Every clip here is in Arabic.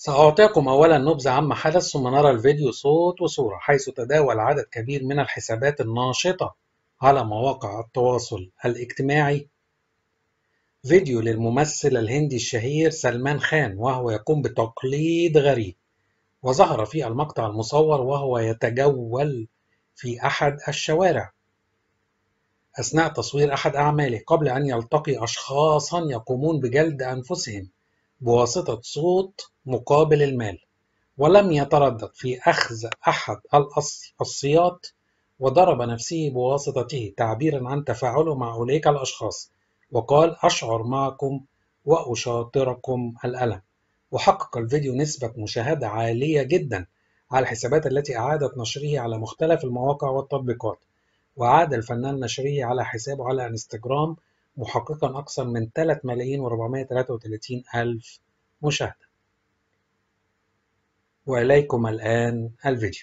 سأعطيكم أولا نبذة عما حدث، ثم نرى الفيديو صوت وصورة حيث تداول عدد كبير من الحسابات الناشطة على مواقع التواصل الاجتماعي فيديو للممثل الهندي الشهير سلمان خان وهو يقوم بتقليد غريب، وظهر في المقطع المصور وهو يتجول في أحد الشوارع أثناء تصوير أحد أعماله قبل أن يلتقي أشخاصا يقومون بجلد أنفسهم بواسطة صوت مقابل المال، ولم يتردد في أخذ أحد الصياط وضرب نفسه بواسطته تعبيرا عن تفاعله مع أولئك الأشخاص، وقال أشعر معكم وأشاطركم الألم. وحقق الفيديو نسبة مشاهدة عالية جدا على الحسابات التي أعادت نشره على مختلف المواقع والتطبيقات، وعاد الفنان نشره على حسابه على انستجرام محققا أكثر من 3,433,000 مشاهدة. وإليكم الآن الفيديو.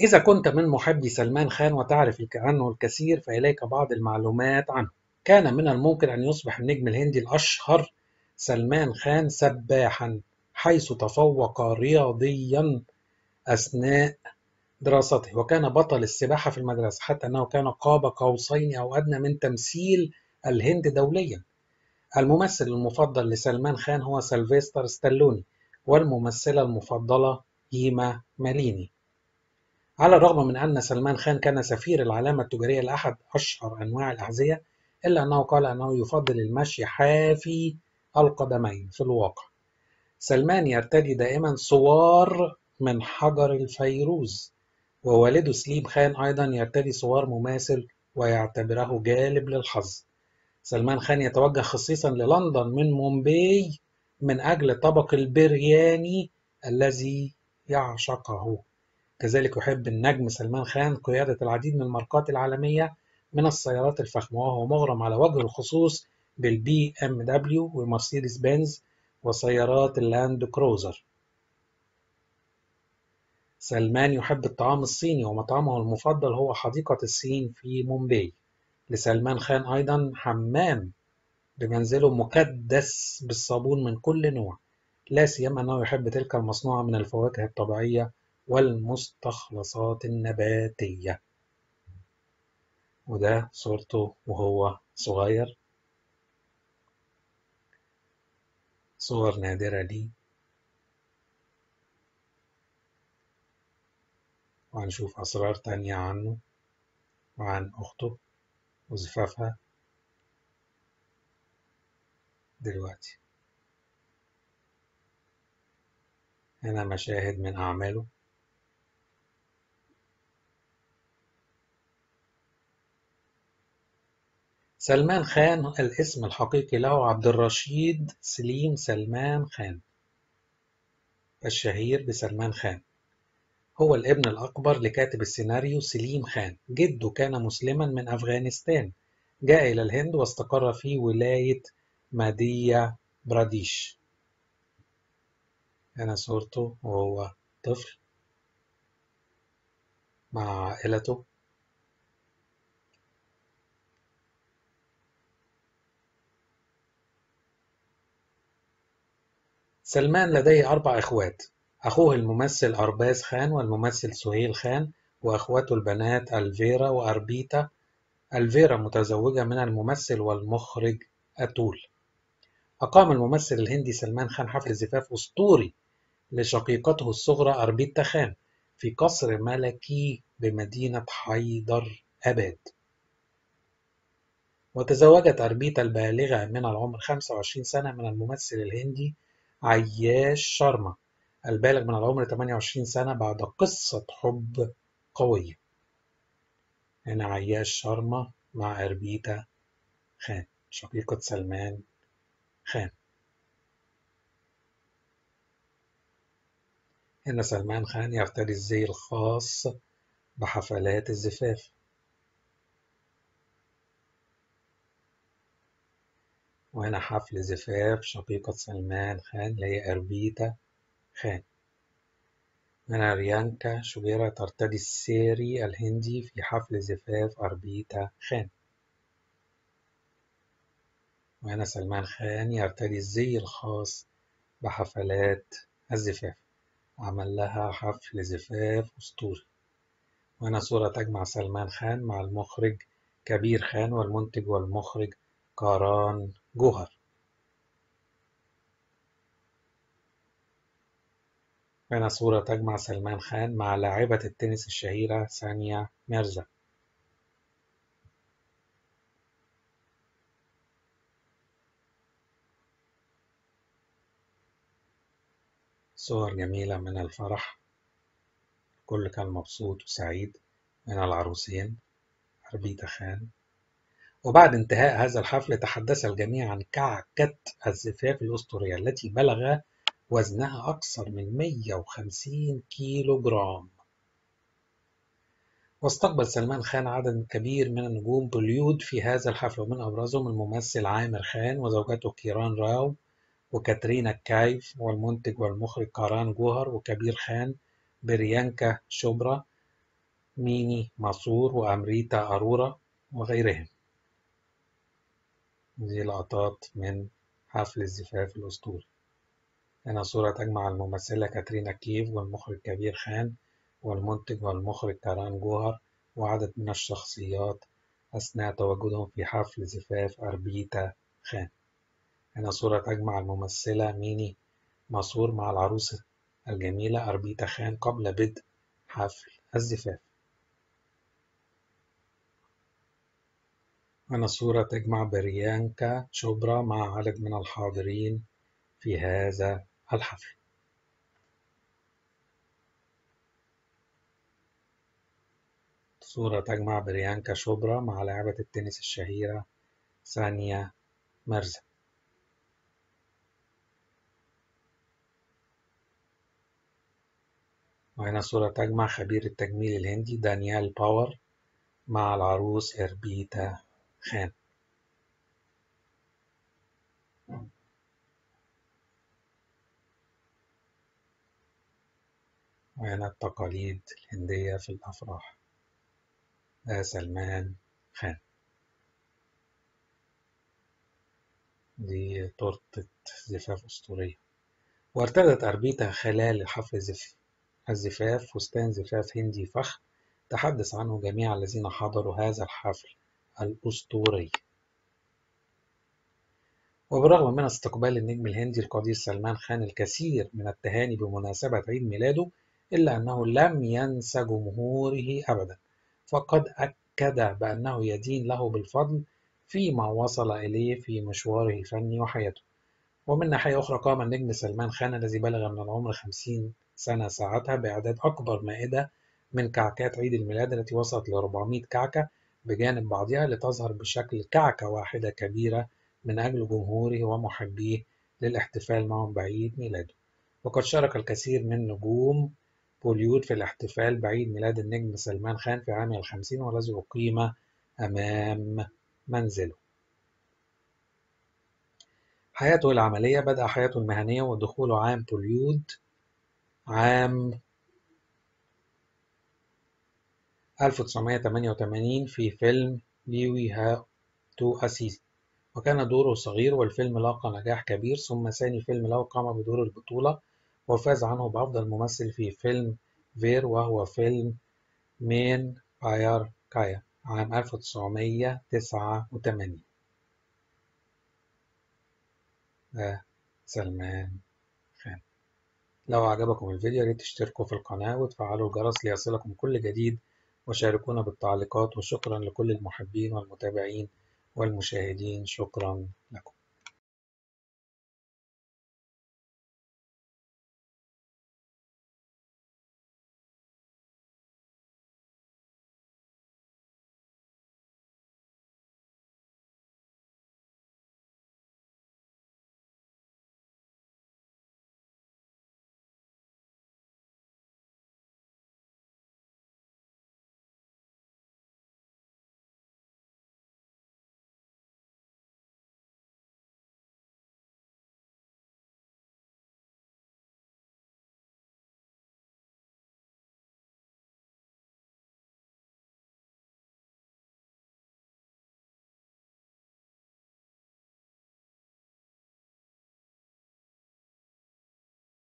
إذا كنت من محبي سلمان خان وتعرف عنه الكثير فإليك بعض المعلومات عنه. كان من الممكن أن يصبح النجم الهندي الأشهر سلمان خان سباحا، حيث تفوق رياضيا أثناء دراسته، وكان بطل السباحة في المدرسة، حتى أنه كان قاب قوسين أو أدنى من تمثيل الهند دوليا. الممثل المفضل لسلمان خان هو سيلفستر ستالوني، والممثلة المفضلة هيما ماليني. على الرغم من أن سلمان خان كان سفير العلامة التجارية لأحد أشهر أنواع الأحذية، إلا أنه قال أنه يفضل المشي حافي القدمين في الواقع. سلمان يرتدي دائما صور من حجر الفيروز، ووالده سليم خان أيضا يرتدي صور مماثل ويعتبره جالب للحظ. سلمان خان يتوجه خصيصا للندن من مومباي من أجل الطبق البرياني الذي يعشقه. كذلك يحب النجم سلمان خان قيادة العديد من الماركات العالمية من السيارات الفخمة، وهو مغرم على وجه الخصوص بالبي ام دبليو ومرسيدس بنز وسيارات اللاند كروزر. سلمان يحب الطعام الصيني، ومطعمه المفضل هو حديقة الصين في مومباي. لسلمان خان أيضا حمام بمنزله مكدس بالصابون من كل نوع، لا سيما أنه يحب تلك المصنوعة من الفواكه الطبيعية والمستخلصات النباتية. وده صورته وهو صغير، صور نادرة لي، وهنشوف أسرار تانية عنه وعن أخته وزفافها دلوقتي. هنا مشاهد من أعماله، سلمان خان. الاسم الحقيقي له عبد الرشيد سليم سلمان خان، الشهير بسلمان خان. هو الابن الأكبر لكاتب السيناريو سليم خان. جده كان مسلما من أفغانستان، جاء إلى الهند واستقر في ولاية ماديا براديش. هنا صورته وهو طفل مع عائلته. سلمان لديه 4 إخوات، أخوه الممثل أرباز خان والممثل سهيل خان وأخواته البنات ألفيرا وأربيتا. ألفيرا متزوجة من الممثل والمخرج أتول. أقام الممثل الهندي سلمان خان حفل زفاف أسطوري لشقيقته الصغرى أربيتا خان في قصر ملكي بمدينة حيدر أباد. وتزوجت أربيتا البالغة من العمر 25 سنة من الممثل الهندي عياش شرما البالغ من العمر 28 سنة بعد قصة حب قوية. هنا عياش شرما مع أربيتا خان شقيقة سلمان خان. هنا سلمان خان يرتدي الزي الخاص بحفلات الزفاف. وهنا حفل زفاف شقيقة سلمان خان اللي هي أربيتا خان. هنا ريانكا شوبيرا ترتدي السيري الهندي في حفل زفاف أربيتا خان. وهنا سلمان خان يرتدي الزي الخاص بحفلات الزفاف، عمل لها حفل زفاف أسطوري. وهنا صورة تجمع سلمان خان مع المخرج كبير خان والمنتج والمخرج كاران جوهر. هنا صورة تجمع سلمان خان مع لاعبة التنس الشهيرة سانيا ميرزا. صور جميلة من الفرح، الكل كان مبسوط وسعيد من العروسين أربيتا خان. وبعد انتهاء هذا الحفل تحدث الجميع عن كعكة الزفاف الأسطورية التي بلغ وزنها أكثر من 150 كيلو جرام. واستقبل سلمان خان عدد كبير من النجوم بوليود في هذا الحفل، ومن أبرزهم الممثل عامر خان وزوجته كيران راو وكاترينا كايف والمنتج والمخرج كاران جوهر وكبير خان بريانكا شوبرا ميني ماسور وأمريتا أرورا وغيرهم. دي لقطات من حفل الزفاف الأسطوري. هنا صورة تجمع الممثلة كاترينا كيف والمخرج كبير خان والمنتج والمخرج كاران جوهر وعدد من الشخصيات أثناء تواجدهم في حفل زفاف أربيتا خان. هنا صورة تجمع الممثلة ميني ماسور مع العروسة الجميلة أربيتا خان قبل بدء حفل الزفاف. هنا صورة تجمع بريانكا شوبرا مع عدد من الحاضرين في هذا الحفل. صورة تجمع بريانكا شوبرا مع لاعبة التنس الشهيرة سانيا ميرزا. وهنا صورة تجمع خبير التجميل الهندي دانيال باور مع العروس أربيتا خان. وهنا التقاليد الهندية في الأفراح. ده سلمان خان. دي تورتة زفاف أسطورية. وارتدت أربيتا خلال حفل الزفاف فستان زفاف هندي فخم تحدث عنه جميع الذين حضروا هذا الحفل الأسطوري. وبرغم من استقبال النجم الهندي القدير سلمان خان الكثير من التهاني بمناسبة عيد ميلاده، إلا أنه لم ينسى جمهوره أبدا، فقد أكد بأنه يدين له بالفضل فيما وصل إليه في مشواره الفني وحياته. ومن ناحية أخرى قام النجم سلمان خان الذي بلغ من العمر 50 سنة ساعتها بإعداد أكبر مائدة من كعكات عيد الميلاد التي وصلت ل 400 كعكة بجانب بعضها لتظهر بشكل كعكة واحدة كبيرة من أجل جمهوره ومحبيه للاحتفال معهم بعيد ميلاده. وقد شارك الكثير من نجوم بوليود في الاحتفال بعيد ميلاد النجم سلمان خان في عام 50 والذي أقيم أمام منزله. حياته العملية. بدأ حياته المهنية ودخوله عام بوليود عام 1988 في فيلم ليوي هاو تو أسيسي، وكان دوره صغير والفيلم لاقى نجاح كبير. ثم ثاني فيلم له قام بدور البطولة وفاز عنه بأفضل ممثل في فيلم فير، وهو فيلم مين باير كايا عام 1989. سلمان خان. لو أعجبكم الفيديو ياريت تشتركوا في القناة وتفعلوا الجرس ليصلكم كل جديد، وشاركونا بالتعليقات، وشكرا لكل المحبين والمتابعين والمشاهدين، شكرا لكم.